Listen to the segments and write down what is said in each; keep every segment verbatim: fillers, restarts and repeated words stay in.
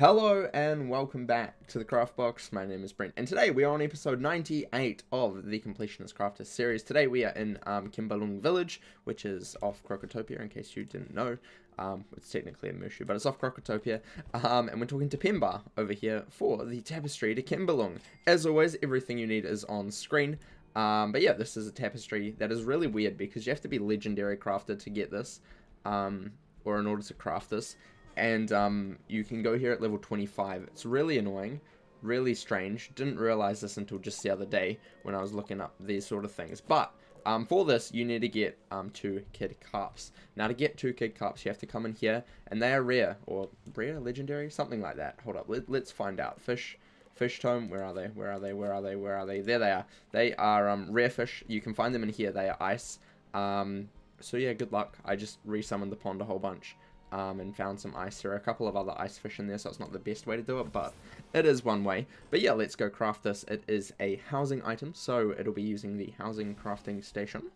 Hello and welcome back to The Craft Box. My name is Brent and today we are on episode ninety-eight of the Completionist Crafters series. Today we are in um, Kembaalung Village, which is off Crocotopia in case you didn't know. Um, it's technically a Mushu, but it's off Crocotopia. Um, and we're talking to Pemba over here for the tapestry to Kembaalung. As always, everything you need is on screen. Um, but yeah, this is a tapestry that is really weird because you have to be legendary crafter to get this, um, or in order to craft this. And um, you can go here at level twenty-five. It's really annoying, really strange. Didn't realize this until just the other day when I was looking up these sort of things. But um, for this, you need to get um, two kid cups. Now, to get two kid cups, you have to come in here, and they are rare, or rare, legendary, something like that. Hold up, Let, let's find out. Fish, fish tome. Where are they? Where are they? Where are they? Where are they? There they are. They are um, rare fish. You can find them in here. They are ice. Um, so yeah, good luck. I just resummoned the pond a whole bunch. Um, and found some ice. There are a couple of other ice fish in there, so it's not the best way to do it, but it is one way. But yeah, let's go craft this. It is a housing item, so it'll be using the housing crafting station,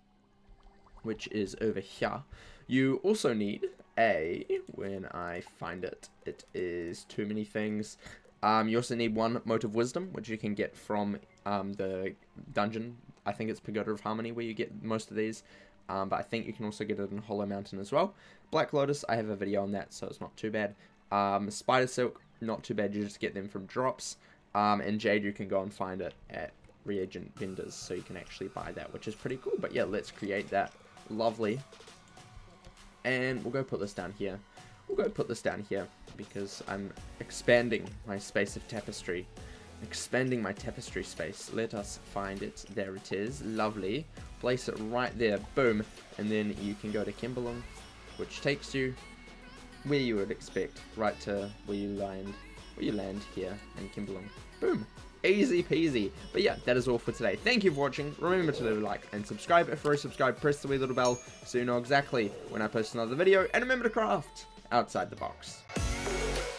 which is over here. You also need a, when I find it, it is too many things. Um, you also need one mote of wisdom, which you can get from um, the dungeon. I think it's Pagoda of Harmony where you get most of these. Um, but I think you can also get it in Hollow Mountain as well. Black Lotus, I have a video on that, so it's not too bad. Um, Spider Silk, not too bad, you just get them from drops. Um, and Jade, you can go and find it at reagent vendors, so you can actually buy that, which is pretty cool. But yeah, let's create that. Lovely. And we'll go put this down here. We'll go put this down here, because I'm expanding my space of tapestry. Expanding my tapestry space. Let us find it. There it is. Lovely. Place it right there. Boom. And then you can go to Kembaalung, which takes you where you would expect, right to where you land, where you land here in Kembaalung. Boom. Easy peasy. But yeah, that is all for today. Thank you for watching. Remember to leave a like and subscribe. If you're subscribed, press the wee little bell so you know exactly when I post another video. And remember to craft outside the box.